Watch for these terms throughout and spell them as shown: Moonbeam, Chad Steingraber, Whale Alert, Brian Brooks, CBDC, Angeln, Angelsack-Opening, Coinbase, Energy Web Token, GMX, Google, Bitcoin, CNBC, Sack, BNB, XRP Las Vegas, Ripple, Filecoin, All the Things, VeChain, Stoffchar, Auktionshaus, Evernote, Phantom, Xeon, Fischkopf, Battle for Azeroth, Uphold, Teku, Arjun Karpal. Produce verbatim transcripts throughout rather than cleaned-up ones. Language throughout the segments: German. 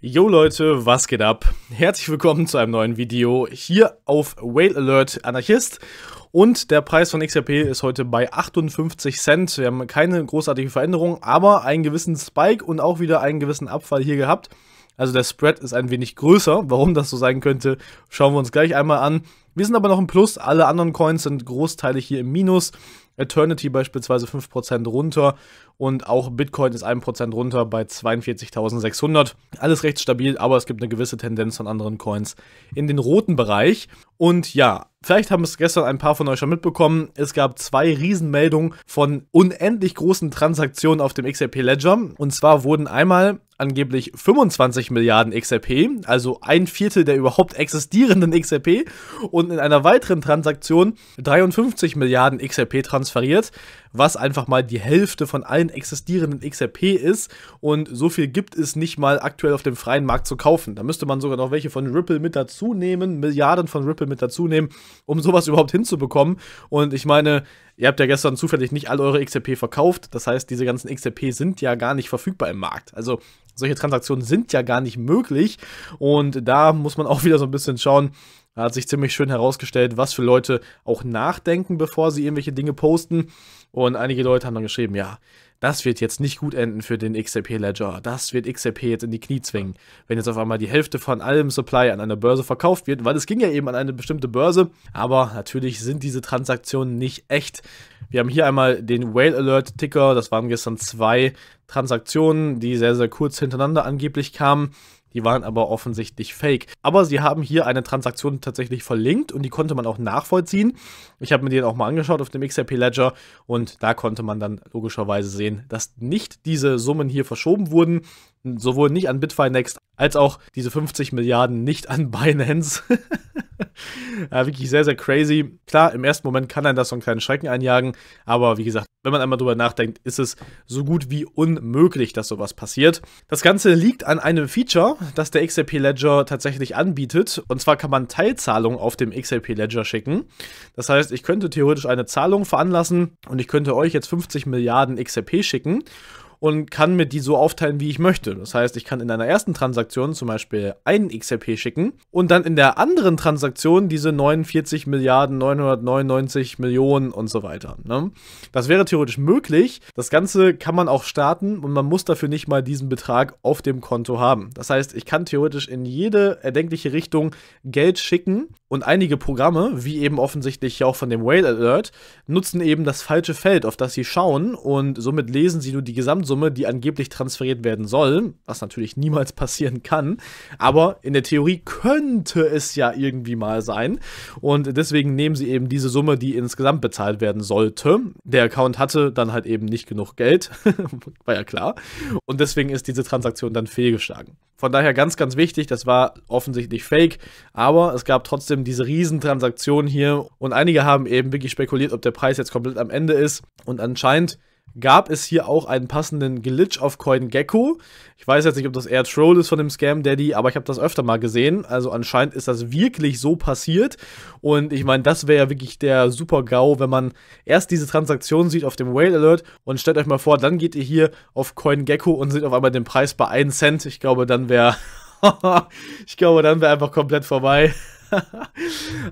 Jo Leute, was geht ab? Herzlich willkommen zu einem neuen Video hier auf Whale Alert Anarchist. Und der Preis von X R P ist heute bei achtundfünfzig Cent. Wir haben keine großartige Veränderung, aber einen gewissen Spike und auch wieder einen gewissen Abfall hier gehabt. Also der Spread ist ein wenig größer. Warum das so sein könnte, schauen wir uns gleich einmal an. Wir sind aber noch im Plus. Alle anderen Coins sind großteilig hier im Minus. Eternity beispielsweise fünf Prozent runter und auch Bitcoin ist ein Prozent runter bei zweiundvierzigtausendsechshundert. Alles recht stabil, aber es gibt eine gewisse Tendenz von anderen Coins in den roten Bereich. Und ja, vielleicht haben es gestern ein paar von euch schon mitbekommen, es gab zwei Riesenmeldungen von unendlich großen Transaktionen auf dem X R P Ledger. Und zwar wurden einmal angeblich fünfundzwanzig Milliarden X R P, also ein Viertel der überhaupt existierenden X R P, und in einer weiteren Transaktion dreiundfünfzig Milliarden X R P transferiert. transferiert, was einfach mal die Hälfte von allen existierenden X R P ist, und so viel gibt es nicht mal aktuell auf dem freien Markt zu kaufen. Da müsste man sogar noch welche von Ripple mit dazu nehmen, Milliarden von Ripple mit dazu nehmen, um sowas überhaupt hinzubekommen. Und ich meine, ihr habt ja gestern zufällig nicht all eure X R P verkauft, das heißt, diese ganzen X R P sind ja gar nicht verfügbar im Markt. Also solche Transaktionen sind ja gar nicht möglich, und da muss man auch wieder so ein bisschen schauen. Da hat sich ziemlich schön herausgestellt, was für Leute auch nachdenken, bevor sie irgendwelche Dinge posten. Und einige Leute haben dann geschrieben, ja, das wird jetzt nicht gut enden für den X R P Ledger. Das wird X R P jetzt in die Knie zwingen, wenn jetzt auf einmal die Hälfte von allem Supply an einer Börse verkauft wird, weil es ging ja eben an eine bestimmte Börse. Aber natürlich sind diese Transaktionen nicht echt. Wir haben hier einmal den Whale Alert Ticker. Das waren gestern zwei Transaktionen, die sehr, sehr kurz hintereinander angeblich kamen. Die waren aber offensichtlich fake. Aber sie haben hier eine Transaktion tatsächlich verlinkt und die konnte man auch nachvollziehen. Ich habe mir die auch mal angeschaut auf dem X R P Ledger, und da konnte man dann logischerweise sehen, dass nicht diese Summen hier verschoben wurden. Sowohl nicht an Bitfinex als auch diese fünfzig Milliarden nicht an Binance. Ja, wirklich sehr, sehr crazy. Klar, im ersten Moment kann einem das so einen kleinen Schrecken einjagen, aber wie gesagt, wenn man einmal drüber nachdenkt, ist es so gut wie unmöglich, dass sowas passiert. Das Ganze liegt an einem Feature, das der X R P Ledger tatsächlich anbietet, und zwar kann man Teilzahlungen auf dem X R P Ledger schicken. Das heißt, ich könnte theoretisch eine Zahlung veranlassen und ich könnte euch jetzt fünfzig Milliarden X R P schicken und kann mir die so aufteilen, wie ich möchte. Das heißt, ich kann in einer ersten Transaktion zum Beispiel einen X R P schicken und dann in der anderen Transaktion diese neunundvierzig Milliarden neunhundertneunundneunzig Millionen und so weiter, ne? Das wäre theoretisch möglich. Das Ganze kann man auch starten und man muss dafür nicht mal diesen Betrag auf dem Konto haben. Das heißt, ich kann theoretisch in jede erdenkliche Richtung Geld schicken, und einige Programme, wie eben offensichtlich hier auch von dem Whale Alert, nutzen eben das falsche Feld, auf das sie schauen, und somit lesen sie nur die Gesamtsumme, die angeblich transferiert werden soll, was natürlich niemals passieren kann, aber in der Theorie könnte es ja irgendwie mal sein, und deswegen nehmen sie eben diese Summe, die insgesamt bezahlt werden sollte. Der Account hatte dann halt eben nicht genug Geld, war ja klar, und deswegen ist diese Transaktion dann fehlgeschlagen. Von daher ganz, ganz wichtig, das war offensichtlich fake, aber es gab trotzdem diese Riesentransaktion hier, und einige haben eben wirklich spekuliert, ob der Preis jetzt komplett am Ende ist, und anscheinend gab es hier auch einen passenden Glitch auf Coin Gecko. Ich weiß jetzt nicht, ob das eher Troll ist von dem Scam Daddy, aber ich habe das öfter mal gesehen. Also anscheinend ist das wirklich so passiert. Und ich meine, das wäre ja wirklich der Super-GAU, wenn man erst diese Transaktion sieht auf dem Whale Alert, und stellt euch mal vor, dann geht ihr hier auf Coin Gecko und seht auf einmal den Preis bei einem Cent. Ich glaube, dann wäre ich glaube, dann wäre einfach komplett vorbei.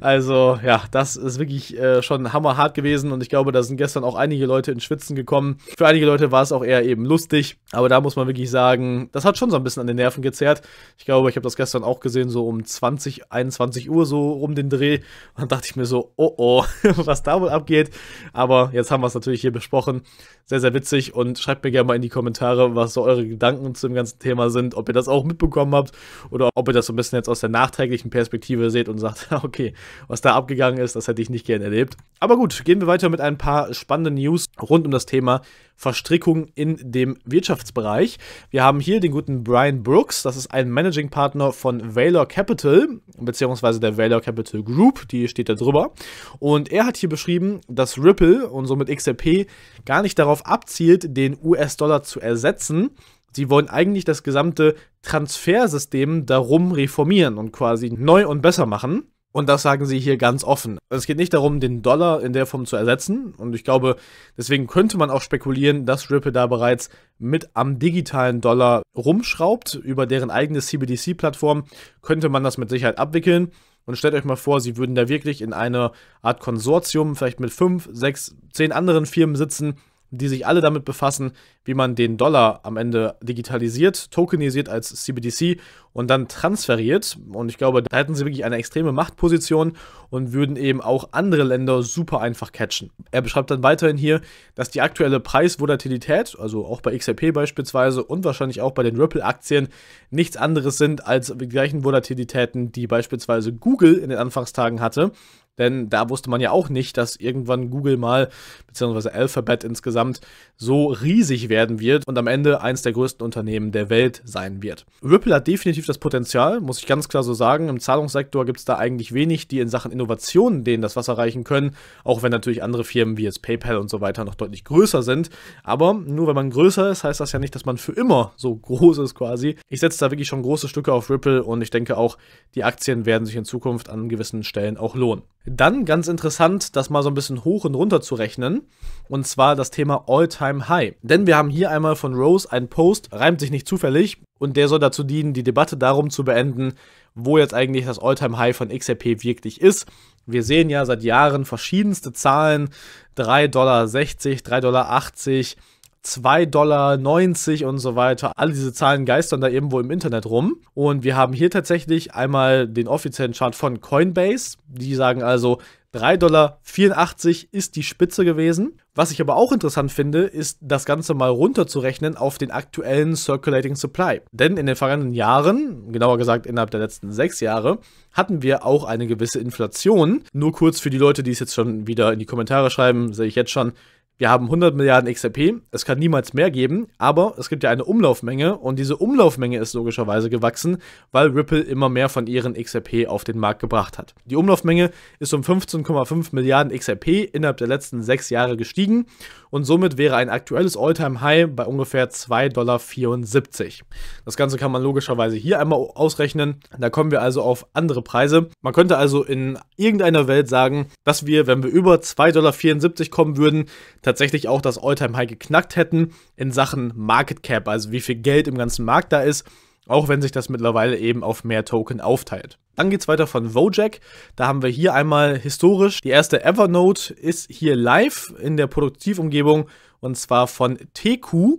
Also ja, das ist wirklich äh, schon hammerhart gewesen, und ich glaube, da sind gestern auch einige Leute in Schwitzen gekommen. Für einige Leute war es auch eher eben lustig, aber da muss man wirklich sagen, das hat schon so ein bisschen an den Nerven gezerrt. Ich glaube, ich habe das gestern auch gesehen, so um zwanzig, einundzwanzig Uhr so um den Dreh, und dann dachte ich mir so, oh oh, was da wohl abgeht. Aber jetzt haben wir es natürlich hier besprochen. Sehr, sehr witzig, und schreibt mir gerne mal in die Kommentare, was so eure Gedanken zu dem ganzen Thema sind, ob ihr das auch mitbekommen habt oder ob ihr das so ein bisschen jetzt aus der nachträglichen Perspektive seht und sagt, okay, was da abgegangen ist, das hätte ich nicht gern erlebt. Aber gut, gehen wir weiter mit ein paar spannenden News rund um das Thema Verstrickung in dem Wirtschaftsbereich. Wir haben hier den guten Brian Brooks, das ist ein Managing Partner von Valor Capital, beziehungsweise der Valor Capital Group, die steht da drüber. Und er hat hier beschrieben, dass Ripple und somit X R P gar nicht darauf abzielt, den U S-Dollar zu ersetzen. Sie wollen eigentlich das gesamte Transfersystem darum reformieren und quasi neu und besser machen. Und das sagen sie hier ganz offen. Es geht nicht darum, den Dollar in der Form zu ersetzen. Und ich glaube, deswegen könnte man auch spekulieren, dass Ripple da bereits mit am digitalen Dollar rumschraubt. Über deren eigene C B D C-Plattform könnte man das mit Sicherheit abwickeln. Und stellt euch mal vor, sie würden da wirklich in einer Art Konsortium, vielleicht mit fünf, sechs, zehn anderen Firmen sitzen, die sich alle damit befassen, wie man den Dollar am Ende digitalisiert, tokenisiert als C B D C und dann transferiert. Und ich glaube, da hätten sie wirklich eine extreme Machtposition und würden eben auch andere Länder super einfach catchen. Er beschreibt dann weiterhin hier, dass die aktuelle Preisvolatilität, also auch bei X R P beispielsweise und wahrscheinlich auch bei den Ripple-Aktien, nichts anderes sind als die gleichen Volatilitäten, die beispielsweise Google in den Anfangstagen hatte. Denn da wusste man ja auch nicht, dass irgendwann Google mal, beziehungsweise Alphabet insgesamt, so riesig werden wird und am Ende eins der größten Unternehmen der Welt sein wird. Ripple hat definitiv das Potenzial, muss ich ganz klar so sagen. Im Zahlungssektor gibt es da eigentlich wenig, die in Sachen Innovationen denen das Wasser reichen können, auch wenn natürlich andere Firmen wie jetzt PayPal und so weiter noch deutlich größer sind. Aber nur wenn man größer ist, heißt das ja nicht, dass man für immer so groß ist quasi. Ich setze da wirklich schon große Stücke auf Ripple und ich denke auch, die Aktien werden sich in Zukunft an gewissen Stellen auch lohnen. Dann ganz interessant, das mal so ein bisschen hoch und runter zu rechnen, und zwar das Thema All-Time-High. Denn wir haben hier einmal von Rose einen Post, reimt sich nicht zufällig, und der soll dazu dienen, die Debatte darum zu beenden, wo jetzt eigentlich das All-Time-High von X R P wirklich ist. Wir sehen ja seit Jahren verschiedenste Zahlen, drei Dollar sechzig, drei Dollar achtzig, zwei Dollar neunzig und so weiter. All diese Zahlen geistern da irgendwo im Internet rum. Und wir haben hier tatsächlich einmal den offiziellen Chart von Coinbase. Die sagen also, drei Dollar vierundachtzig ist die Spitze gewesen. Was ich aber auch interessant finde, ist das Ganze mal runterzurechnen auf den aktuellen Circulating Supply. Denn in den vergangenen Jahren, genauer gesagt innerhalb der letzten sechs Jahre, hatten wir auch eine gewisse Inflation. Nur kurz für die Leute, die es jetzt schon wieder in die Kommentare schreiben, sehe ich jetzt schon, wir haben hundert Milliarden X R P, es kann niemals mehr geben, aber es gibt ja eine Umlaufmenge und diese Umlaufmenge ist logischerweise gewachsen, weil Ripple immer mehr von ihren X R P auf den Markt gebracht hat. Die Umlaufmenge ist um fünfzehn Komma fünf Milliarden X R P innerhalb der letzten sechs Jahre gestiegen und somit wäre ein aktuelles All-Time-High bei ungefähr zwei Komma vierundsiebzig Dollar. Das Ganze kann man logischerweise hier einmal ausrechnen, da kommen wir also auf andere Preise. Man könnte also in irgendeiner Welt sagen, dass wir, wenn wir über zwei Komma vierundsiebzig Dollar kommen würden, tatsächlich auch das All-Time-High geknackt hätten in Sachen Market Cap, also wie viel Geld im ganzen Markt da ist, auch wenn sich das mittlerweile eben auf mehr Token aufteilt. Dann geht es weiter von Wojak, da haben wir hier einmal historisch, die erste Evernote ist hier live in der Produktivumgebung und zwar von Teku,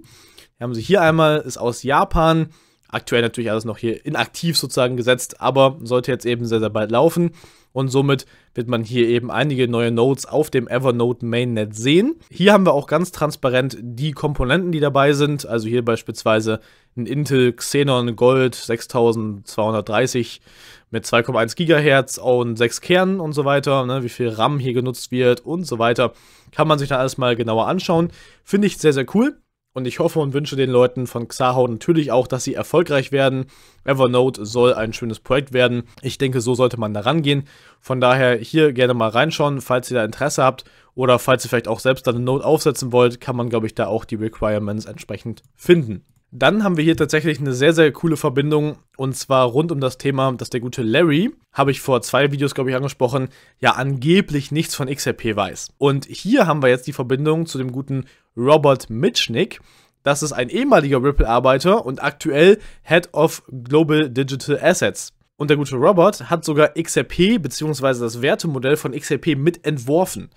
wir haben sie hier einmal, ist aus Japan, aktuell natürlich alles noch hier inaktiv sozusagen gesetzt, aber sollte jetzt eben sehr, sehr bald laufen. Und somit wird man hier eben einige neue Nodes auf dem Evernote Mainnet sehen. Hier haben wir auch ganz transparent die Komponenten, die dabei sind. Also hier beispielsweise ein Intel Xeon Gold sechstausendzweihundertdreißig mit zwei Komma eins Gigahertz und sechs Kernen und so weiter. Ne, wie viel RAM hier genutzt wird und so weiter. Kann man sich da alles mal genauer anschauen. Finde ich sehr, sehr cool. Und ich hoffe und wünsche den Leuten von Xahau natürlich auch, dass sie erfolgreich werden. Evernote soll ein schönes Projekt werden. Ich denke, so sollte man da rangehen. Von daher hier gerne mal reinschauen, falls ihr da Interesse habt. Oder falls ihr vielleicht auch selbst da eine Note aufsetzen wollt, kann man, glaube ich, da auch die Requirements entsprechend finden. Dann haben wir hier tatsächlich eine sehr, sehr coole Verbindung. Und zwar rund um das Thema, dass der gute Larry, habe ich vor zwei Videos, glaube ich, angesprochen, ja angeblich nichts von X R P weiß. Und hier haben wir jetzt die Verbindung zu dem guten Robert Mitchnick. Das ist ein ehemaliger Ripple-Arbeiter und aktuell Head of Global Digital Assets. Und der gute Robert hat sogar X R P bzw. das Wertemodell von X R P mitentworfen.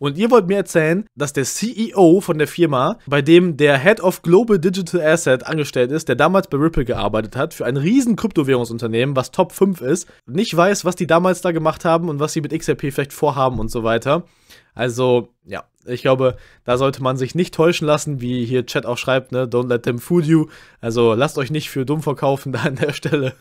Und ihr wollt mir erzählen, dass der C E O von der Firma, bei dem der Head of Global Digital Asset angestellt ist, der damals bei Ripple gearbeitet hat, für ein riesen Kryptowährungsunternehmen, was Top fünf ist, nicht weiß, was die damals da gemacht haben und was sie mit X R P vielleicht vorhaben und so weiter. Also, ja, ich glaube, da sollte man sich nicht täuschen lassen, wie hier Chat auch schreibt, ne, don't let them fool you. Also, lasst euch nicht für dumm verkaufen da an der Stelle.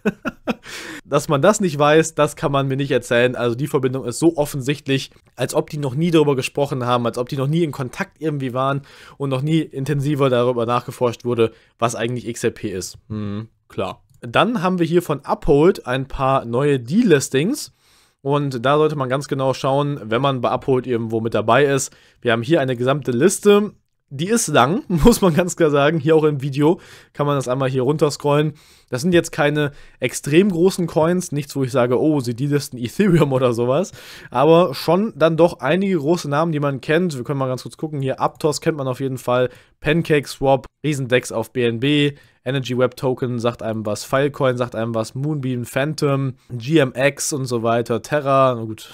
Dass man das nicht weiß, das kann man mir nicht erzählen. Also, die Verbindung ist so offensichtlich, als ob die noch nie darüber gesprochen haben. gesprochen haben, als ob die noch nie in Kontakt irgendwie waren und noch nie intensiver darüber nachgeforscht wurde, was eigentlich X R P ist. Hm, klar. Dann haben wir hier von Uphold ein paar neue Delistings und da sollte man ganz genau schauen, wenn man bei Uphold irgendwo mit dabei ist. Wir haben hier eine gesamte Liste Die ist lang, muss man ganz klar sagen. Hier auch im Video kann man das einmal hier runterscrollen. Das sind jetzt keine extrem großen Coins. Nichts, wo ich sage, oh, sie delisten Ethereum oder sowas. Aber schon dann doch einige große Namen, die man kennt. Wir können mal ganz kurz gucken. Hier Aptos kennt man auf jeden Fall. Pancake Swap, Riesendex auf B N B. Energy Web Token sagt einem was. Filecoin sagt einem was. Moonbeam, Phantom, G M X und so weiter. Terra, na gut,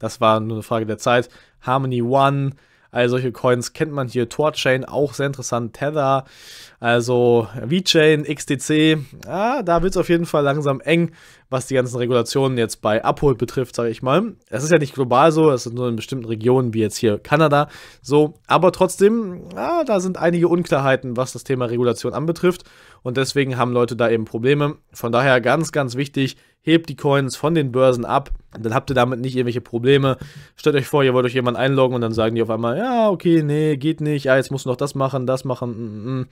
das war nur eine Frage der Zeit. Harmony One. Also solche Coins kennt man hier. Torchain, auch sehr interessant. Tether, also VeChain, X D C. Ah, da wird es auf jeden Fall langsam eng, was die ganzen Regulationen jetzt bei Uphold betrifft, sage ich mal. Es ist ja nicht global so, es sind nur in bestimmten Regionen, wie jetzt hier Kanada. So, aber trotzdem, ah, da sind einige Unklarheiten, was das Thema Regulation anbetrifft. Und deswegen haben Leute da eben Probleme. Von daher ganz, ganz wichtig, hebt die Coins von den Börsen ab. Dann habt ihr damit nicht irgendwelche Probleme. Stellt euch vor, ihr wollt euch jemanden einloggen und dann sagen die auf einmal, ja, okay, nee, geht nicht. Ja, jetzt musst du noch das machen, das machen.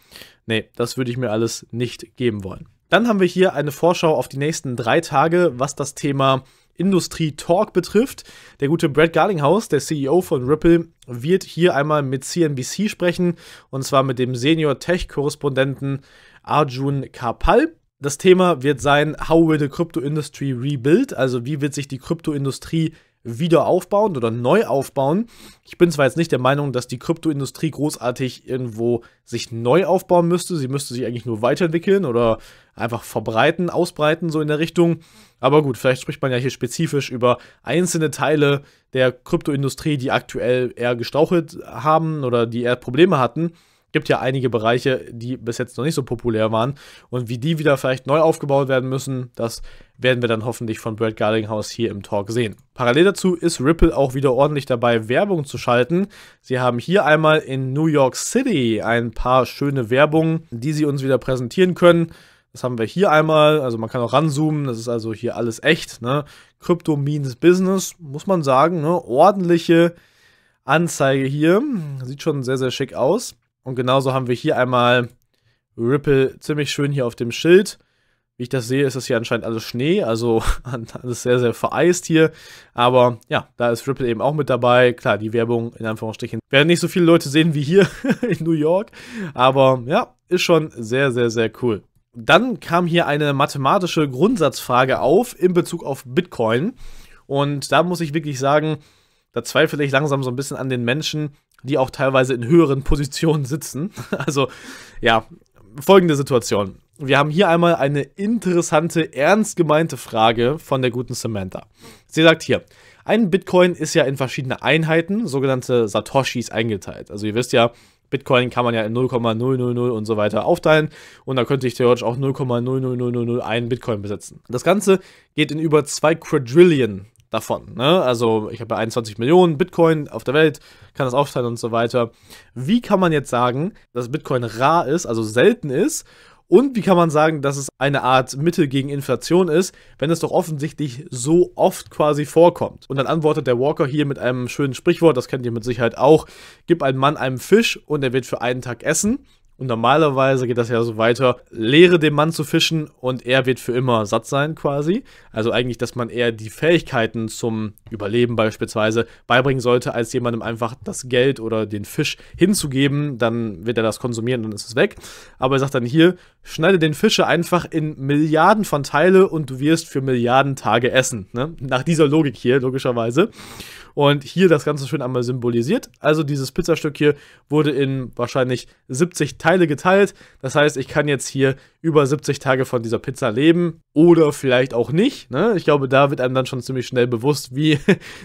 Nee, das würde ich mir alles nicht geben wollen. Dann haben wir hier eine Vorschau auf die nächsten drei Tage, was das Thema Industrie-Talk betrifft. Der gute Brad Garlinghouse, der C E O von Ripple, wird hier einmal mit C N B C sprechen, und zwar mit dem Senior-Tech-Korrespondenten Arjun Karpal. Das Thema wird sein, how will the crypto industry rebuild? Also wie wird sich die Kryptoindustrie wieder aufbauen oder neu aufbauen? Ich bin zwar jetzt nicht der Meinung, dass die Kryptoindustrie großartig irgendwo sich neu aufbauen müsste. Sie müsste sich eigentlich nur weiterentwickeln oder einfach verbreiten, ausbreiten, so in der Richtung. Aber gut, vielleicht spricht man ja hier spezifisch über einzelne Teile der Kryptoindustrie, die aktuell eher gestauchelt haben oder die eher Probleme hatten. Gibt ja einige Bereiche, die bis jetzt noch nicht so populär waren, und wie die wieder vielleicht neu aufgebaut werden müssen, das werden wir dann hoffentlich von Brad Garlinghouse hier im Talk sehen. Parallel dazu ist Ripple auch wieder ordentlich dabei, Werbung zu schalten. Sie haben hier einmal in New York City ein paar schöne Werbungen, die sie uns wieder präsentieren können. Das haben wir hier einmal, also man kann auch ranzoomen, das ist also hier alles echt, ne? Crypto means Business, muss man sagen, ne? Ordentliche Anzeige hier, sieht schon sehr, sehr schick aus. Und genauso haben wir hier einmal Ripple ziemlich schön hier auf dem Schild. Wie ich das sehe, ist das hier anscheinend alles Schnee, also alles sehr, sehr vereist hier. Aber ja, da ist Ripple eben auch mit dabei. Klar, die Werbung in Anführungsstrichen werden nicht so viele Leute sehen wie hier in New York. Aber ja, ist schon sehr, sehr, sehr cool. Dann kam hier eine mathematische Grundsatzfrage auf in Bezug auf Bitcoin. Und da muss ich wirklich sagen, da zweifle ich langsam so ein bisschen an den Menschen, die auch teilweise in höheren Positionen sitzen. Also, ja, folgende Situation. Wir haben hier einmal eine interessante, ernst gemeinte Frage von der guten Samantha. Sie sagt hier, ein Bitcoin ist ja in verschiedene Einheiten, sogenannte Satoshis, eingeteilt. Also ihr wisst ja, Bitcoin kann man ja in null Komma null null null und so weiter aufteilen, und da könnte ich theoretisch auch null Komma null null null null eins Bitcoin besitzen. Das Ganze geht in über zwei Quadrillion davon, ne? Also ich habe ja einundzwanzig Millionen Bitcoin auf der Welt, kann das aufteilen und so weiter. Wie kann man jetzt sagen, dass Bitcoin rar ist, also selten ist, und wie kann man sagen, dass es eine Art Mittel gegen Inflation ist, wenn es doch offensichtlich so oft quasi vorkommt? Und dann antwortet der Walker hier mit einem schönen Sprichwort, das kennt ihr mit Sicherheit auch: Gib einen Mann einem Fisch und er wird für einen Tag essen. Und normalerweise geht das ja so weiter, lehre dem Mann zu fischen und er wird für immer satt sein quasi. Also eigentlich, dass man eher die Fähigkeiten zum Überleben beispielsweise beibringen sollte, als jemandem einfach das Geld oder den Fisch hinzugeben, dann wird er das konsumieren und dann ist es weg. Aber er sagt dann hier, schneide den Fische einfach in Milliarden von Teile und du wirst für Milliarden Tage essen. Ne? Nach dieser Logik hier, logischerweise. Und hier das Ganze schön einmal symbolisiert. Also dieses Pizzastück hier wurde in wahrscheinlich siebzig Tagen geteilt. Das heißt, ich kann jetzt hier über siebzig Tage von dieser Pizza leben oder vielleicht auch nicht. Ne? Ich glaube, da wird einem dann schon ziemlich schnell bewusst, wie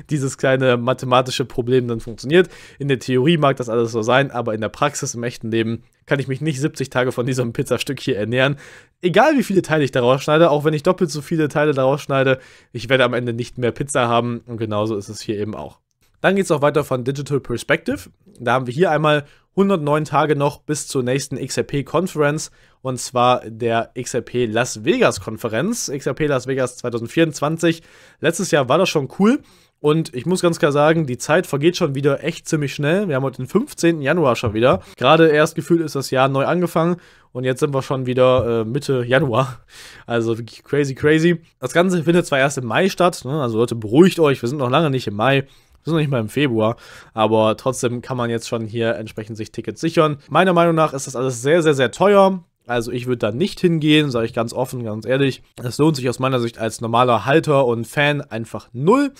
dieses kleine mathematische Problem dann funktioniert. In der Theorie mag das alles so sein, aber in der Praxis, im echten Leben, kann ich mich nicht siebzig Tage von diesem Pizzastück hier ernähren. Egal wie viele Teile ich daraus schneide, auch wenn ich doppelt so viele Teile daraus schneide, ich werde am Ende nicht mehr Pizza haben, und genauso ist es hier eben auch. Dann geht es auch weiter von Digital Perspective. Da haben wir hier einmal hundertneun Tage noch bis zur nächsten X R P-Konferenz, und zwar der X R P Las Vegas-Konferenz, X R P Las Vegas zwanzig vierundzwanzig. Letztes Jahr war das schon cool, und ich muss ganz klar sagen, die Zeit vergeht schon wieder echt ziemlich schnell. Wir haben heute den fünfzehnten Januar schon wieder. Gerade erst gefühlt ist das Jahr neu angefangen, und jetzt sind wir schon wieder äh, Mitte Januar. Also wirklich crazy, crazy. Das Ganze findet zwar erst im Mai statt, ne? Also Leute, beruhigt euch, wir sind noch lange nicht im Mai. Wir sind noch nicht mal im Februar, aber trotzdem kann man jetzt schon hier entsprechend sich Tickets sichern. Meiner Meinung nach ist das alles sehr, sehr, sehr teuer. Also ich würde da nicht hingehen, sage ich ganz offen, ganz ehrlich. Es lohnt sich aus meiner Sicht als normaler Halter und Fan einfach null.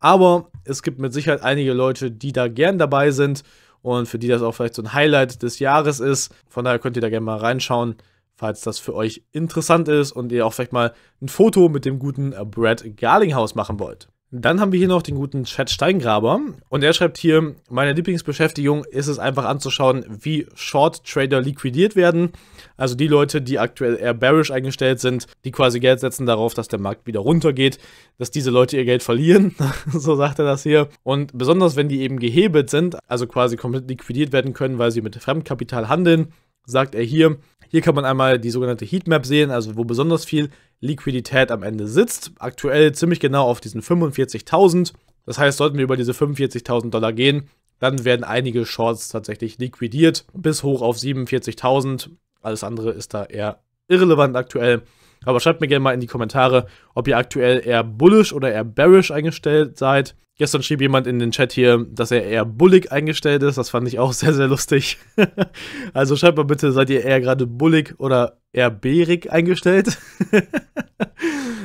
Aber es gibt mit Sicherheit einige Leute, die da gern dabei sind und für die das auch vielleicht so ein Highlight des Jahres ist. Von daher könnt ihr da gerne mal reinschauen, falls das für euch interessant ist und ihr auch vielleicht mal ein Foto mit dem guten Brad Garlinghouse machen wollt. Dann haben wir hier noch den guten Chad Steingraber und er schreibt hier, meine Lieblingsbeschäftigung ist es einfach anzuschauen, wie Short-Trader liquidiert werden. Also die Leute, die aktuell eher bearish eingestellt sind, die quasi Geld setzen darauf, dass der Markt wieder runtergeht, dass diese Leute ihr Geld verlieren, so sagt er das hier. Und besonders, wenn die eben gehebelt sind, also quasi komplett liquidiert werden können, weil sie mit Fremdkapital handeln, sagt er hier. Hier kann man einmal die sogenannte Heatmap sehen, also wo besonders viel Liquidität am Ende sitzt. Aktuell ziemlich genau auf diesen fünfundvierzigtausend. Das heißt, sollten wir über diese fünfundvierzigtausend Dollar gehen, dann werden einige Shorts tatsächlich liquidiert, bis hoch auf siebenundvierzigtausend. Alles andere ist da eher irrelevant aktuell. Aber schreibt mir gerne mal in die Kommentare, ob ihr aktuell eher bullish oder eher bearish eingestellt seid. Gestern schrieb jemand in den Chat hier, dass er eher bullig eingestellt ist. Das fand ich auch sehr, sehr lustig. Also schreibt mal bitte, seid ihr eher gerade bullig oder eher bärig eingestellt?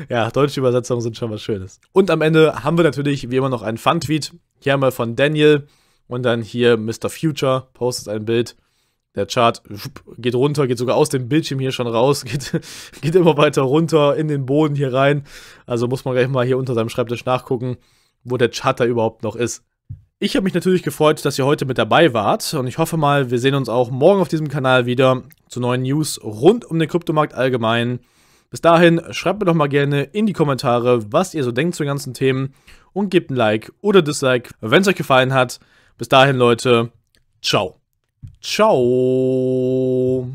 Ja, deutsche Übersetzungen sind schon was Schönes. Und am Ende haben wir natürlich wie immer noch einen Fun-Tweet. Hier einmal von Daniel und dann hier Mister Future postet ein Bild. Der Chart geht runter, geht sogar aus dem Bildschirm hier schon raus, geht, geht immer weiter runter in den Boden hier rein. Also muss man gleich mal hier unter seinem Schreibtisch nachgucken, wo der Chart da überhaupt noch ist. Ich habe mich natürlich gefreut, dass ihr heute mit dabei wart und ich hoffe mal, wir sehen uns auch morgen auf diesem Kanal wieder zu neuen News rund um den Kryptomarkt allgemein. Bis dahin, schreibt mir doch mal gerne in die Kommentare, was ihr so denkt zu den ganzen Themen und gebt ein Like oder Dislike, wenn es euch gefallen hat. Bis dahin, Leute, ciao. Ciao.